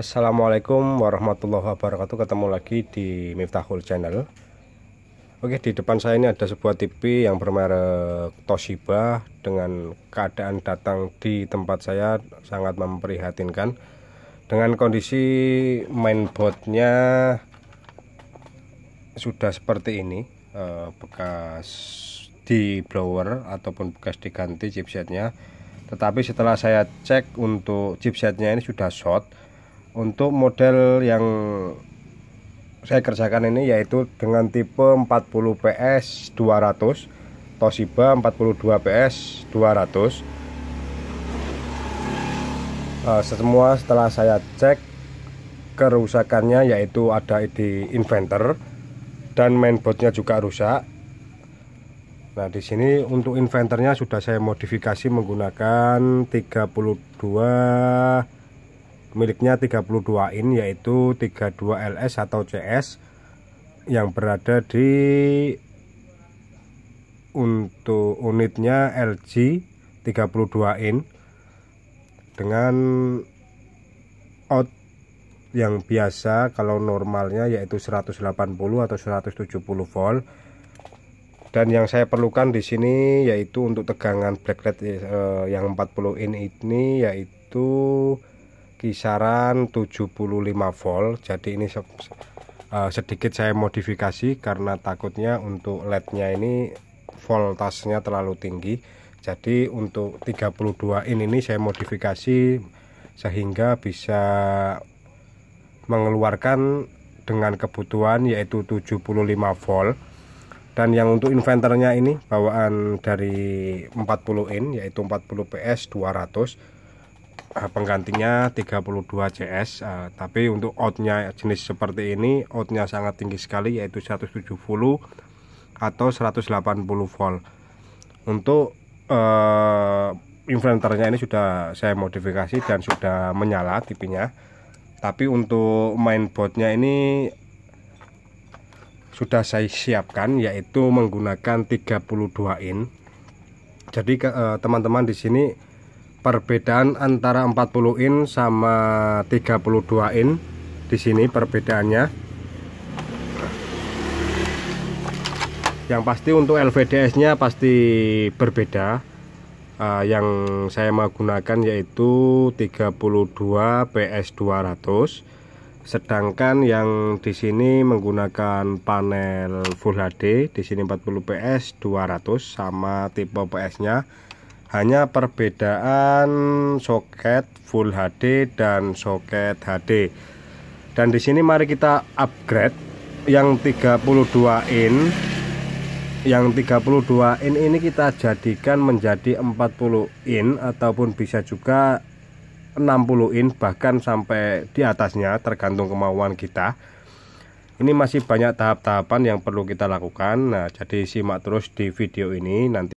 Assalamualaikum warahmatullahi wabarakatuh. Ketemu lagi di Miftahul Channel. Oke, di depan saya ini ada sebuah TV yang bermerek Toshiba. Dengan keadaan datang di tempat saya sangat memprihatinkan. Dengan kondisi mainboardnya sudah seperti ini, bekas di blower ataupun bekas diganti chipsetnya. Tetapi setelah saya cek untuk chipsetnya ini sudah short. Untuk model yang saya kerjakan ini yaitu dengan tipe 40 PS 200, Toshiba 42 PS 200. Semua setelah saya cek kerusakannya yaitu ada di inverter dan mainboardnya juga rusak. Nah, di sini untuk inverternya sudah saya modifikasi menggunakan 32 miliknya 32 in yaitu 32 LS atau CS yang berada di untuk unitnya LG 32 in dengan out yang biasa kalau normalnya yaitu 180 atau 170 volt. Dan yang saya perlukan di sini yaitu untuk tegangan backlight yang 40 in ini yaitu kisaran 75 volt. Jadi ini sedikit saya modifikasi karena takutnya untuk LED-nya ini voltasenya terlalu tinggi. Jadi untuk 32 in ini saya modifikasi sehingga bisa mengeluarkan dengan kebutuhan yaitu 75 volt. Dan yang untuk inverternya ini bawaan dari 40 in yaitu 40 PS 200, penggantinya 32 CS. Tapi untuk outnya jenis seperti ini outnya sangat tinggi sekali yaitu 170 atau 180 volt. Untuk inverternya ini sudah saya modifikasi dan sudah menyala TV-nya. Tapi untuk mainboardnya ini sudah saya siapkan yaitu menggunakan 32 in. Jadi teman-teman di sini perbedaan antara 40 in sama 32 in di sini perbedaannya. Yang pasti untuk LVDS-nya pasti berbeda. Yang saya menggunakan yaitu 32 PS 200, sedangkan yang di sini menggunakan panel Full HD di sini 40 PS 200 sama tipe PS-nya. Hanya perbedaan soket Full HD dan soket HD. Dan di sini mari kita upgrade yang 32 in. Yang 32 in ini kita jadikan menjadi 40 in, ataupun bisa juga 60 in, bahkan sampai di atasnya tergantung kemauan kita. Ini masih banyak tahap-tahapan yang perlu kita lakukan. Nah, jadi simak terus di video ini nanti.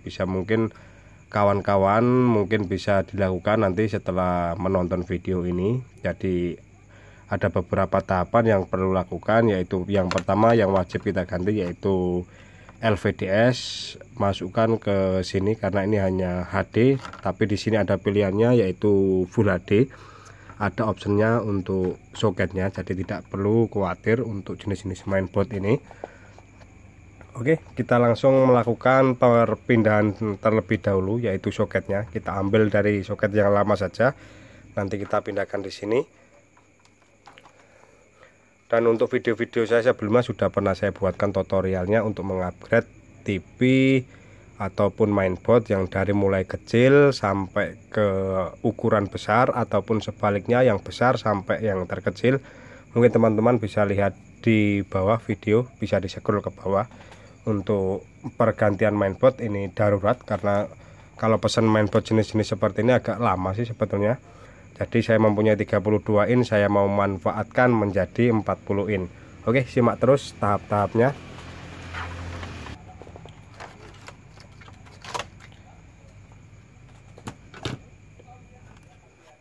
Bisa mungkin kawan-kawan mungkin bisa dilakukan nanti setelah menonton video ini. Jadi ada beberapa tahapan yang perlu lakukan, yaitu yang pertama yang wajib kita ganti yaitu LVDS. Masukkan ke sini karena ini hanya HD, tapi di sini ada pilihannya yaitu Full HD. Ada optionnya untuk soketnya, jadi tidak perlu khawatir untuk jenis-jenis mainboard ini. Oke, kita langsung melakukan perpindahan terlebih dahulu yaitu soketnya. Kita ambil dari soket yang lama saja, nanti kita pindahkan di sini. Dan untuk video-video saya sebelumnya sudah pernah saya buatkan tutorialnya untuk mengupgrade TV ataupun mainboard yang dari mulai kecil sampai ke ukuran besar, ataupun sebaliknya yang besar sampai yang terkecil. Mungkin teman-teman bisa lihat di bawah video, bisa di scroll ke bawah. Untuk pergantian mainboard ini darurat karena kalau pesan mainboard jenis-jenis seperti ini agak lama sih sebetulnya. Jadi saya mempunyai 32 in, saya mau manfaatkan menjadi 40 in. Oke, simak terus tahap-tahapnya.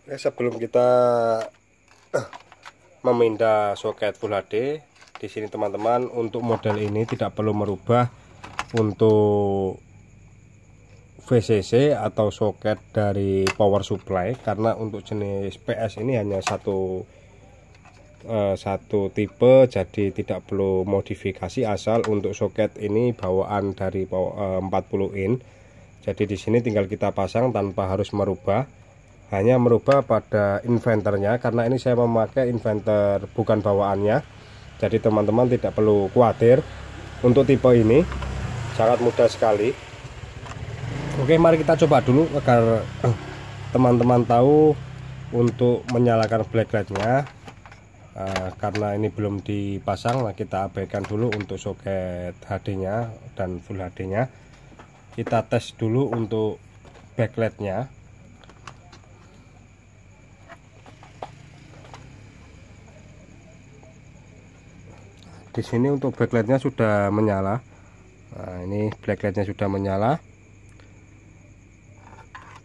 Sebelum kita memindah soket Full HD, di sini teman-teman. Untuk model ini tidak perlu merubah untuk VCC atau soket dari power supply, karena untuk jenis PS ini hanya satu tipe, jadi tidak perlu modifikasi. Asal untuk soket ini bawaan dari 40 in, jadi di sini tinggal kita pasang tanpa harus merubah, hanya merubah pada inverternya, karena ini saya memakai inverter bukan bawaannya. Jadi teman-teman tidak perlu khawatir, untuk tipe ini sangat mudah sekali. Oke, mari kita coba dulu agar teman-teman tahu untuk menyalakan backlightnya, karena ini belum dipasang. Nah, kita abaikan dulu untuk soket HD-nya dan full HD-nya. Kita tes dulu untuk backlightnya. Di sini untuk backlightnya sudah menyala. Nah, ini backlightnya sudah menyala.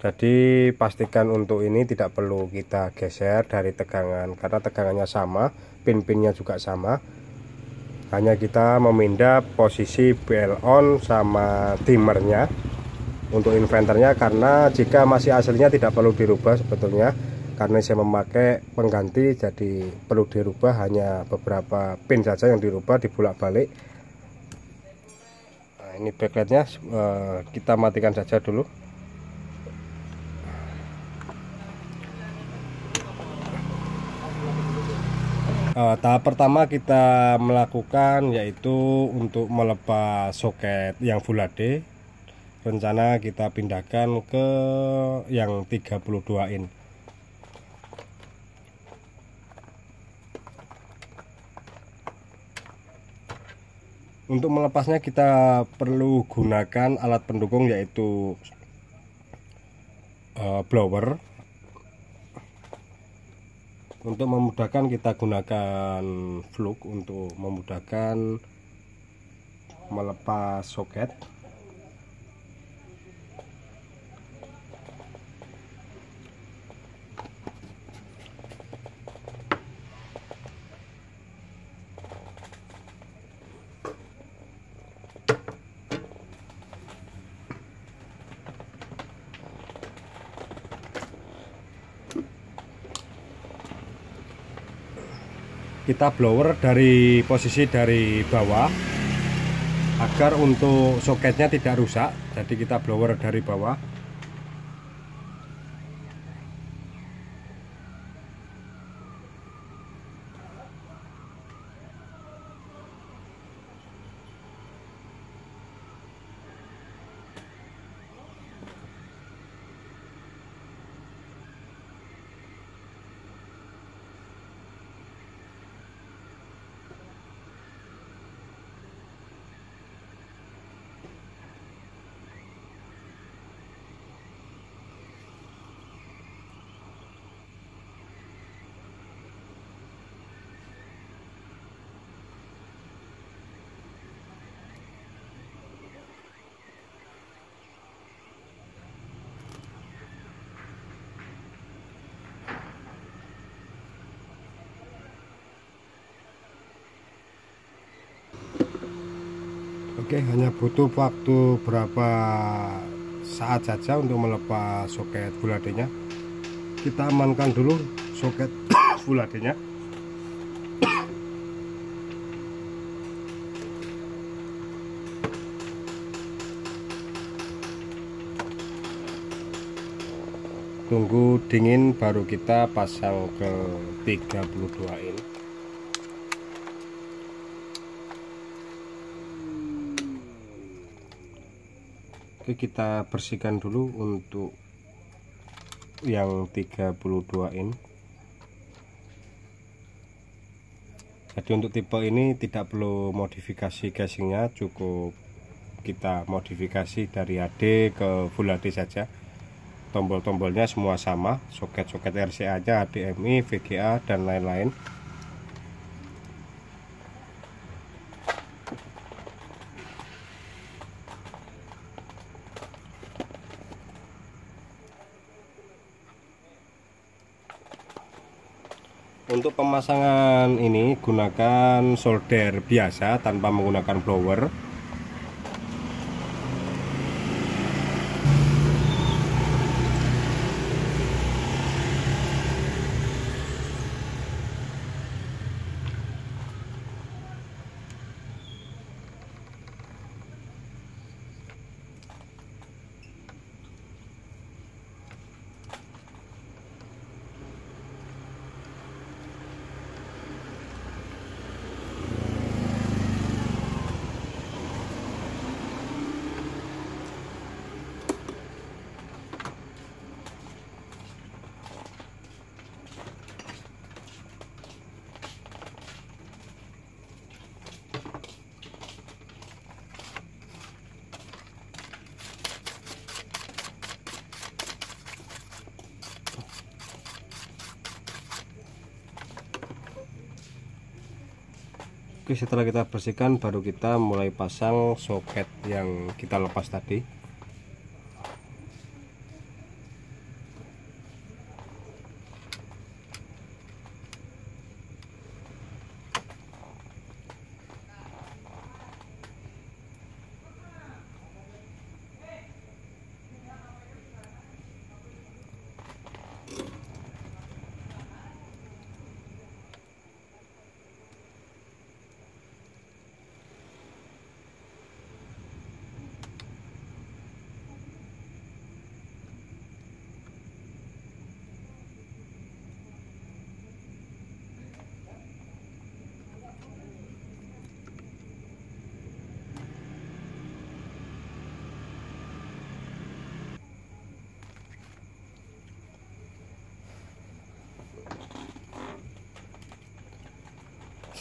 Jadi pastikan untuk ini tidak perlu kita geser dari tegangan, karena tegangannya sama, pin-pinnya juga sama. Hanya kita memindah posisi BL on sama dimmernya untuk inverternya, karena jika masih aslinya tidak perlu dirubah sebetulnya. Karena saya memakai pengganti, jadi perlu dirubah hanya beberapa pin saja yang dirubah, dibolak-balik. Nah, ini backlightnya kita matikan saja dulu. Tahap pertama kita melakukan yaitu untuk melepas soket yang full HD. Rencana kita pindahkan ke yang 32 in. Untuk melepasnya kita perlu gunakan alat pendukung, yaitu blower. Untuk memudahkan kita gunakan fluk untuk memudahkan melepas soket. Kita blower dari posisi dari bawah agar untuk soketnya tidak rusak. Jadi kita blower dari bawah. Oke, hanya butuh waktu berapa saat saja untuk melepas soket full HD-nya. Kita amankan dulu soket full HD-nya. Tunggu dingin baru kita pasang ke 32 in. Oke, kita bersihkan dulu untuk yang 32 in. Jadi untuk tipe ini tidak perlu modifikasi casingnya, cukup kita modifikasi dari HD ke full HD saja. Tombol-tombolnya semua sama, soket-soket RCA nya, HDMI, VGA dan lain-lain. Untuk pemasangan ini gunakan solder biasa tanpa menggunakan blower. Oke, setelah kita bersihkan baru kita mulai pasang soket yang kita lepas tadi.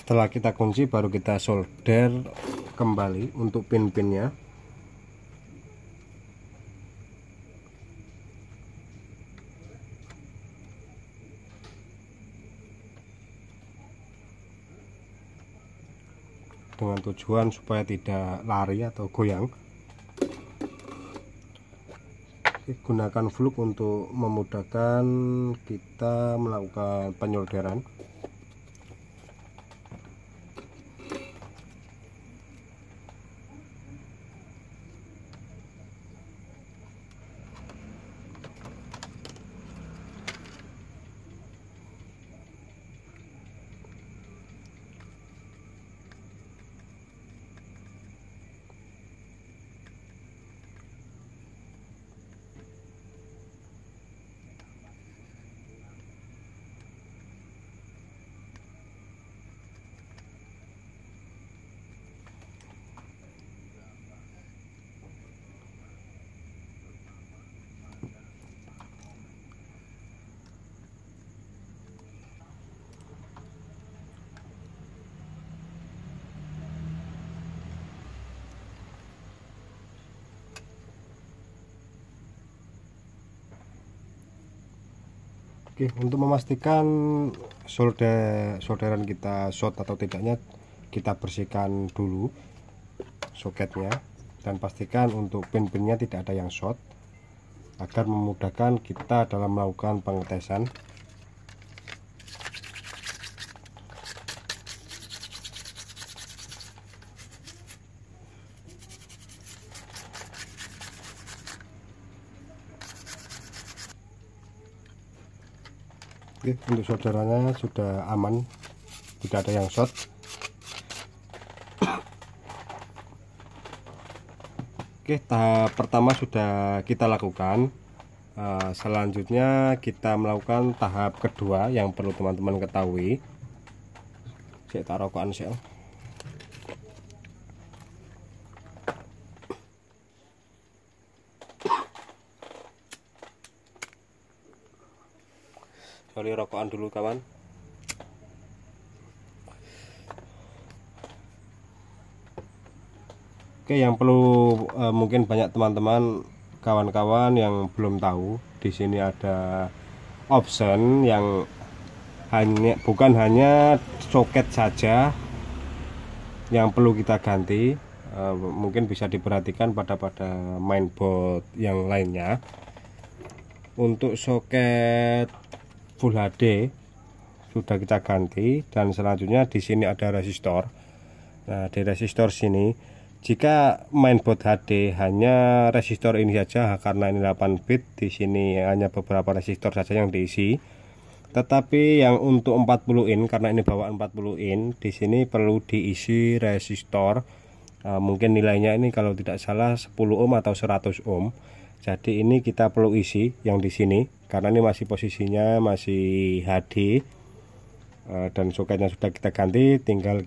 Setelah kita kunci baru kita solder kembali untuk pin-pinnya. Dengan tujuan supaya tidak lari atau goyang. Gunakan fluk untuk memudahkan kita melakukan penyolderan. Oke, untuk memastikan solderan kita short atau tidaknya, kita bersihkan dulu soketnya dan pastikan untuk pin-pinnya tidak ada yang short agar memudahkan kita dalam melakukan pengetesan. Oke, untuk solderannya sudah aman, tidak ada yang short. Oke, tahap pertama sudah kita lakukan. Selanjutnya kita melakukan tahap kedua yang perlu teman-teman ketahui. Saya taruh ke ansel. Beli rokokan dulu kawan. Oke, yang perlu mungkin banyak teman-teman kawan-kawan yang belum tahu, di sini ada option yang bukan hanya soket saja yang perlu kita ganti, mungkin bisa diperhatikan pada mainboard yang lainnya. Untuk soket Full HD sudah kita ganti. Dan selanjutnya di sini ada resistor. Nah, di resistor sini jika mainboard HD hanya resistor ini saja, karena ini 8 bit di sini hanya beberapa resistor saja yang diisi. Tetapi yang untuk 40 in, karena ini bawaan 40 in, di sini perlu diisi resistor. Mungkin nilainya ini kalau tidak salah 10 ohm atau 100 ohm. Jadi ini kita perlu isi yang di sini karena ini masih posisinya masih HD, dan soketnya sudah kita ganti, tinggal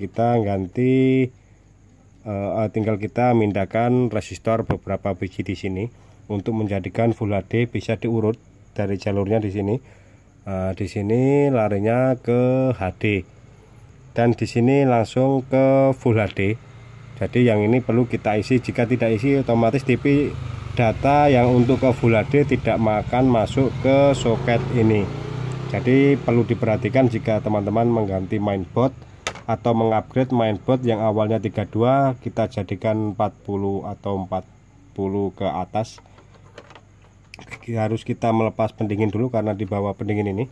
kita mindahkan resistor beberapa biji di sini untuk menjadikan full HD. Bisa diurut dari jalurnya di sini. Di sini larinya ke HD dan di sini langsung ke full HD. Jadi yang ini perlu kita isi. Jika tidak isi otomatis TV data yang untuk ke Full HD tidak akan masuk ke soket ini. Jadi perlu diperhatikan jika teman-teman mengganti mainboard atau mengupgrade mainboard yang awalnya 32 kita jadikan 40 atau 40 ke atas. Harus kita melepas pendingin dulu karena di bawah pendingin ini.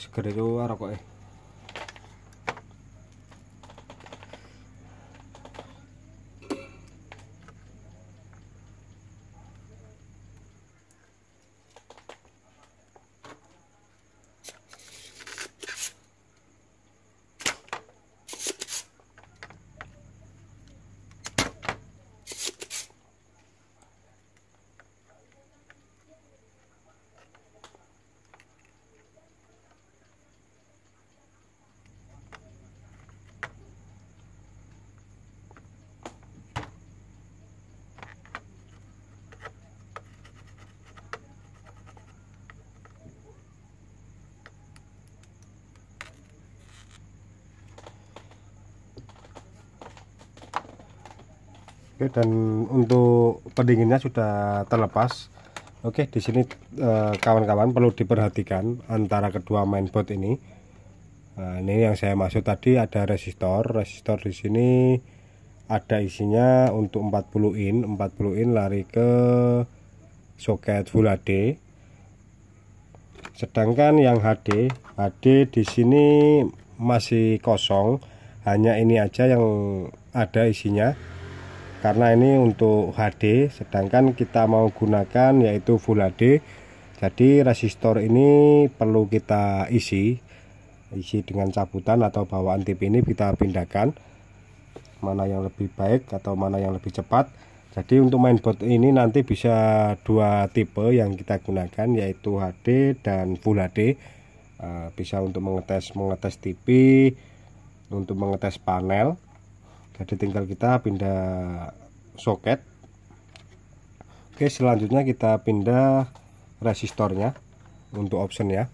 Segera keluar rokoknya. Dan untuk pendinginnya sudah terlepas. Oke, di sini kawan-kawan perlu diperhatikan antara kedua mainboard ini. Nah, ini yang saya maksud tadi ada resistor. Resistor di sini ada isinya untuk 40 in lari ke soket Full HD. Sedangkan yang HD di sini masih kosong, hanya ini aja yang ada isinya. Karena ini untuk HD, sedangkan kita mau gunakan yaitu Full HD. Jadi resistor ini perlu kita isi dengan cabutan atau bawaan TV ini kita pindahkan. Mana yang lebih baik atau mana yang lebih cepat. Jadi untuk mainboard ini nanti bisa dua tipe yang kita gunakan yaitu HD dan Full HD. Bisa untuk mengetes TV, untuk mengetes panel. Jadi tinggal kita pindah soket. Oke, selanjutnya kita pindah resistornya untuk option ya.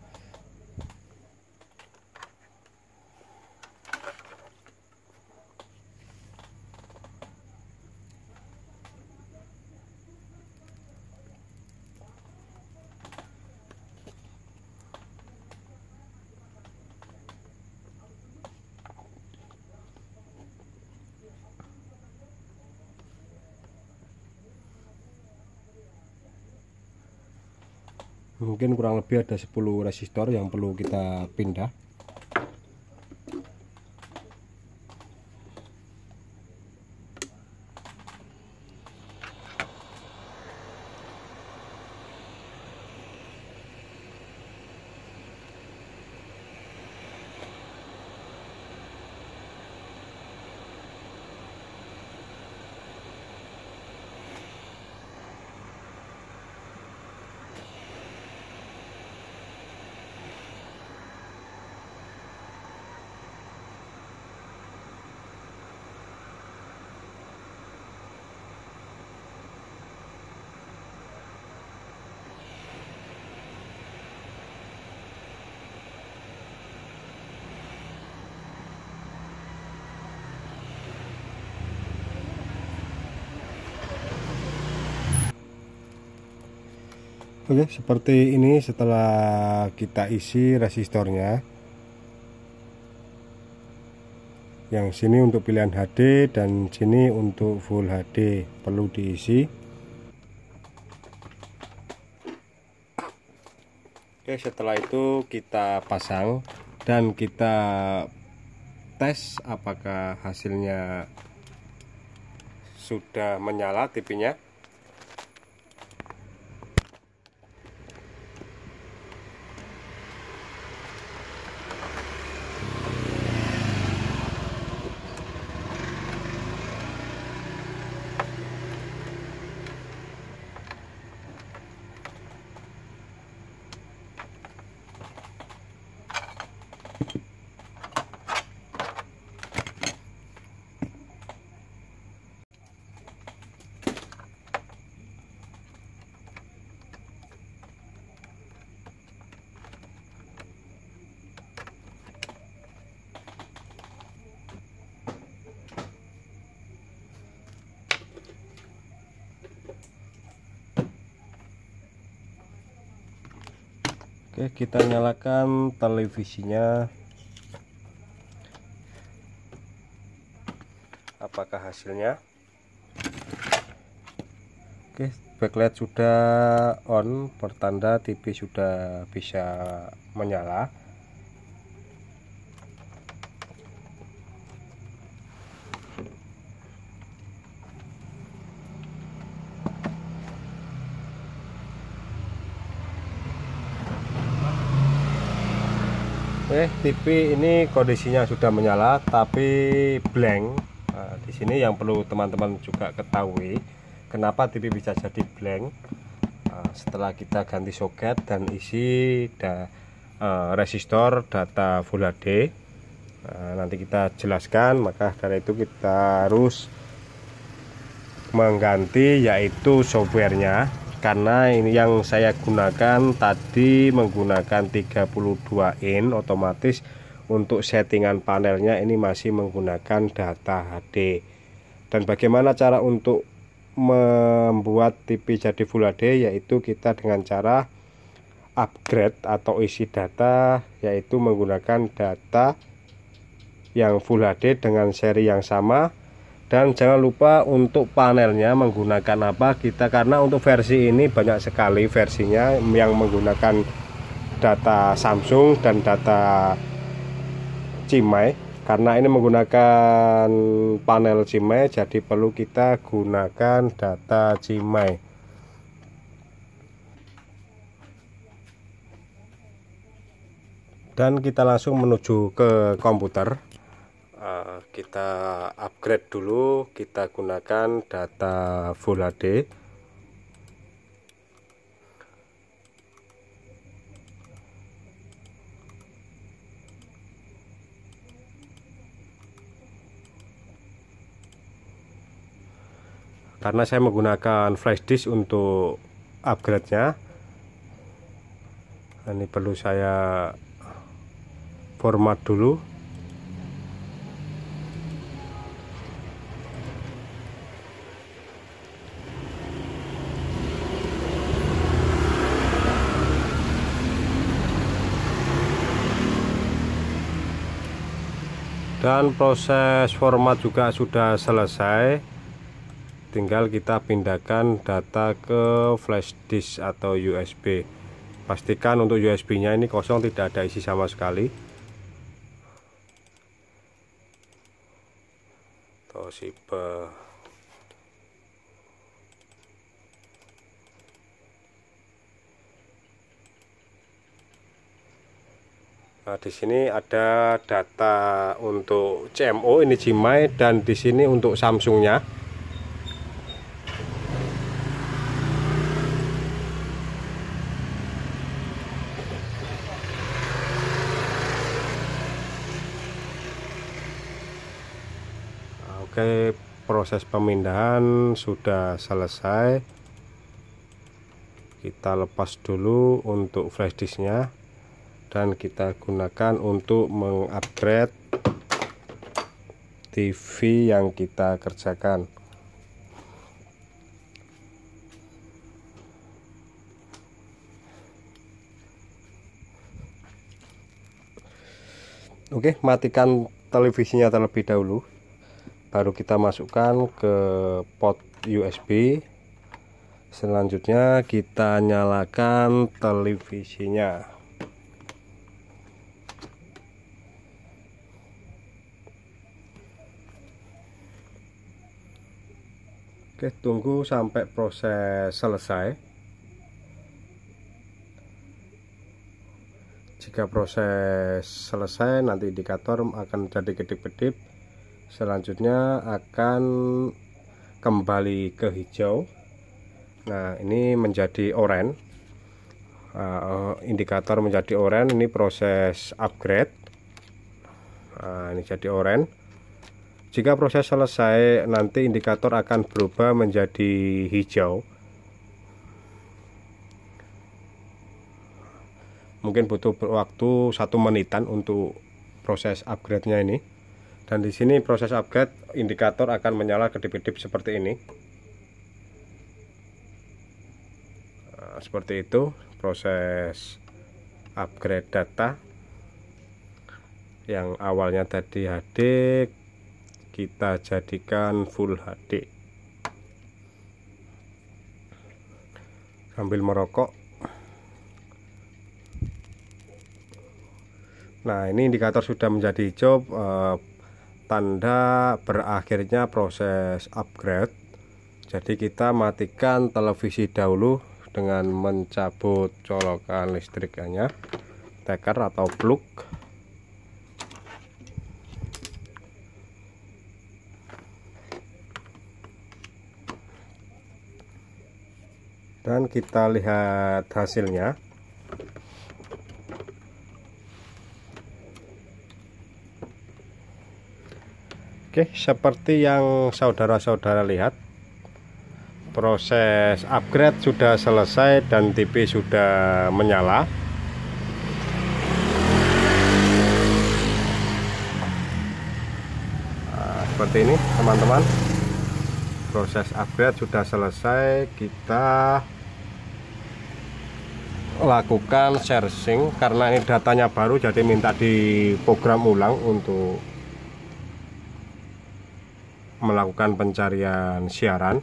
Mungkin kurang lebih ada 10 resistor yang perlu kita pindah. Oke, seperti ini setelah kita isi resistornya. Yang sini untuk pilihan HD dan sini untuk Full HD perlu diisi. Oke, setelah itu kita pasang dan kita tes apakah hasilnya sudah menyala TV-nya. Oke, kita nyalakan televisinya. Apakah hasilnya? Oke, backlight sudah on, pertanda TV sudah bisa menyala. TV ini kondisinya sudah menyala tapi blank. Nah, di sini yang perlu teman-teman juga ketahui kenapa TV bisa jadi blank. Setelah kita ganti soket dan isi resistor data Full HD, nanti kita jelaskan. Maka dari itu kita harus mengganti yaitu softwarenya, karena ini yang saya gunakan tadi menggunakan 32 in, otomatis untuk settingan panelnya ini masih menggunakan data HD. Dan bagaimana cara untuk membuat TV jadi Full HD, yaitu kita dengan cara upgrade atau isi data, yaitu menggunakan data yang Full HD dengan seri yang sama. Dan jangan lupa untuk panelnya menggunakan apa kita, karena untuk versi ini banyak sekali versinya yang menggunakan data Samsung dan data ChiMei. Karena ini menggunakan panel ChiMei, jadi perlu kita gunakan data ChiMei. Dan kita langsung menuju ke komputer. Kita upgrade dulu, kita gunakan data Full HD. Karena saya menggunakan flash disk untuk upgrade-nya, ini perlu saya format dulu. Dan proses format juga sudah selesai, tinggal kita pindahkan data ke flash disk atau USB. Pastikan untuk USB nya ini kosong, tidak ada isi sama sekali. Toshiba. Nah, di sini ada data untuk CMO ini ChiMei, dan di sini untuk Samsungnya. Oke, proses pemindahan sudah selesai. Kita lepas dulu untuk flash disknya dan kita gunakan untuk mengupgrade TV yang kita kerjakan. Oke, matikan televisinya terlebih dahulu, baru kita masukkan ke port USB. Selanjutnya kita nyalakan televisinya. Oke, tunggu sampai proses selesai. Jika proses selesai, nanti indikator akan jadi kedip-kedip. Selanjutnya akan kembali ke hijau. Nah, ini menjadi oranye. Indikator menjadi oranye, ini proses upgrade. Ini jadi oranye. Jika proses selesai, nanti indikator akan berubah menjadi hijau. Mungkin butuh waktu 1 menitan untuk proses upgrade-nya ini. Dan di sini proses upgrade, indikator akan menyala kedip-kedip seperti ini. Seperti itu proses upgrade data yang awalnya tadi HD kita jadikan full HD. Sambil merokok. Nah, ini indikator sudah menjadi hijau, tanda berakhirnya proses upgrade. Jadi kita matikan televisi dahulu dengan mencabut colokan listriknya, teker atau plug. Dan kita lihat hasilnya. Oke, seperti yang saudara-saudara lihat, proses upgrade sudah selesai dan TV sudah menyala. Nah, seperti ini teman-teman, proses upgrade sudah selesai. Kita lakukan searching, karena ini datanya baru jadi minta diprogram ulang untuk melakukan pencarian siaran.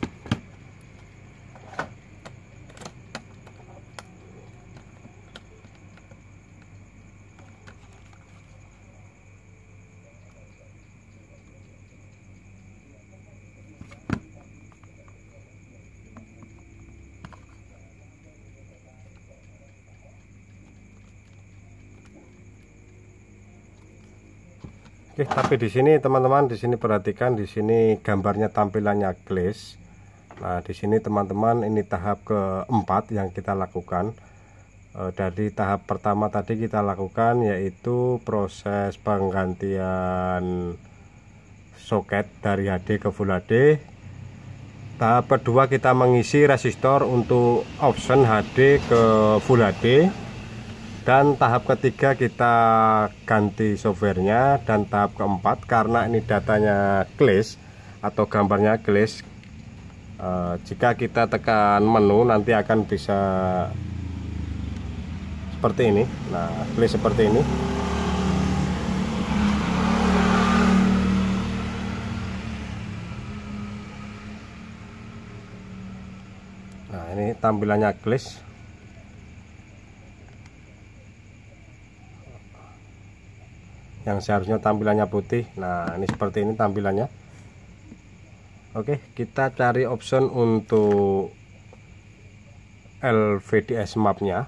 Oke, tapi di sini teman-teman, di sini perhatikan, di sini gambarnya tampilannya glass. Nah, di sini teman-teman, ini tahap keempat yang kita lakukan. Dari tahap pertama tadi kita lakukan yaitu proses penggantian soket dari HD ke Full HD. Tahap kedua kita mengisi resistor untuk option HD ke Full HD. Dan tahap ketiga kita ganti softwarenya. Dan tahap keempat, karena ini datanya glass atau gambarnya glass, jika kita tekan menu nanti akan bisa seperti ini. Nah, glass seperti ini. Nah, ini tampilannya glass. Yang seharusnya tampilannya putih. Nah, ini seperti ini tampilannya. Oke, kita cari option untuk LVDS mapnya.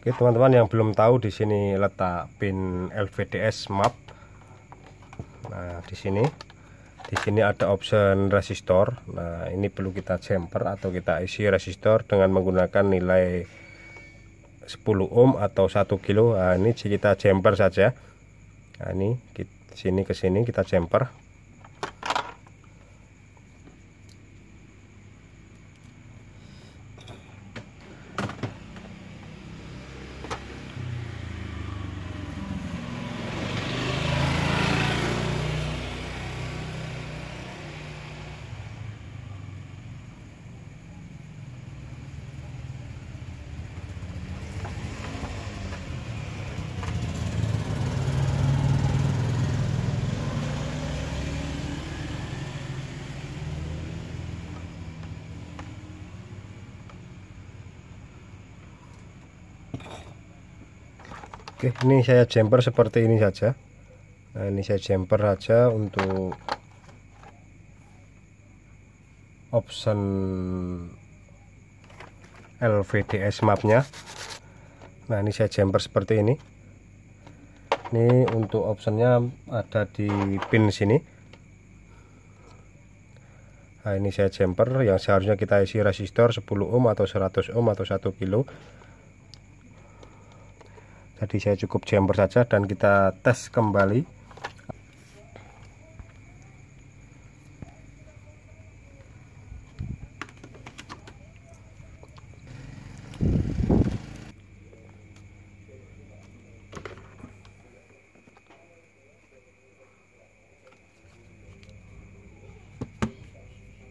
Oke, teman-teman yang belum tahu, di sini letak pin LVDS map. Nah, di sini. Di sini ada option resistor. Nah, ini perlu kita jumper atau kita isi resistor dengan menggunakan nilai 10 ohm atau 1 kilo. Nah, ini kita jumper saja. Nah, ini sini ke sini kita jumper. Oke, ini saya jumper seperti ini saja. Nah, ini saya jumper saja untuk option LVDS mapnya. Nah, ini saya jumper seperti ini. Ini untuk optionnya ada di pin sini. Nah, ini saya jumper yang seharusnya kita isi resistor 10 ohm atau 100 ohm atau 1 kilo. Jadi saya cukup jumper saja dan kita tes kembali.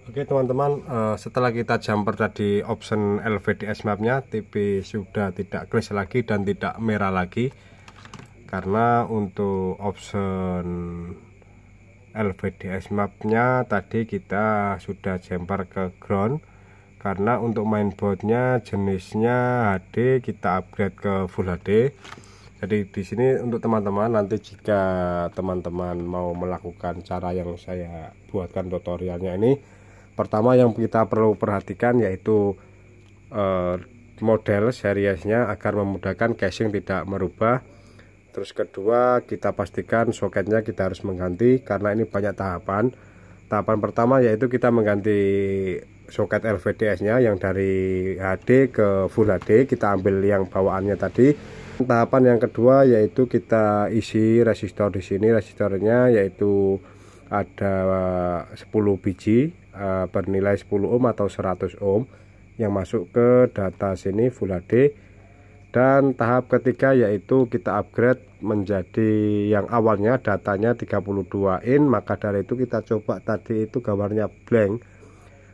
Oke teman-teman, setelah kita jumper tadi option LVDS mapnya, TV sudah tidak crash lagi dan tidak merah lagi, karena untuk option LVDS mapnya tadi kita sudah jumper ke ground. Karena untuk mainboardnya jenisnya HD, kita upgrade ke Full HD. Jadi di sini untuk teman-teman, nanti jika teman-teman mau melakukan cara yang saya buatkan tutorialnya ini, pertama yang kita perlu perhatikan yaitu model seriesnya agar memudahkan casing tidak merubah. Terus kedua, kita pastikan soketnya kita harus mengganti karena ini banyak tahapan. Tahapan pertama yaitu kita mengganti soket LVDS nya yang dari HD ke Full HD, kita ambil yang bawaannya tadi. Tahapan yang kedua yaitu kita isi resistor di sini. Resistornya yaitu ada 10 biji bernilai 10 ohm atau 100 ohm yang masuk ke data sini Full HD. Dan tahap ketiga yaitu kita upgrade menjadi yang awalnya datanya 32 in, maka dari itu kita coba tadi itu gambarnya blank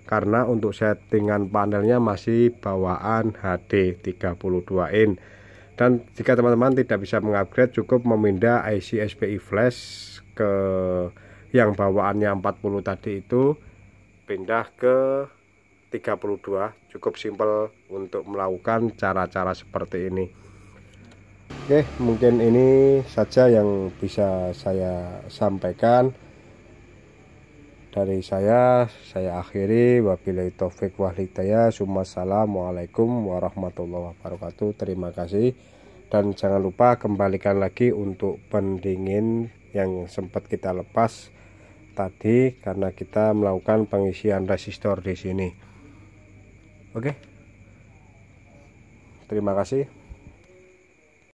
karena untuk settingan panelnya masih bawaan HD 32 in. Dan jika teman-teman tidak bisa mengupgrade, cukup memindah IC SPI flash ke yang bawaannya 40 tadi itu, pindah ke 32. Cukup simpel untuk melakukan cara-cara seperti ini. Oke, mungkin ini saja yang bisa saya sampaikan. Dari saya akhiri. Wabillahi taufik wal hidayah. Assalamualaikum warahmatullahi wabarakatuh. Terima kasih. Dan jangan lupa kembalikan lagi untuk pendingin yang sempat kita lepas tadi karena kita melakukan pengisian resistor di sini. Oke. Terima kasih.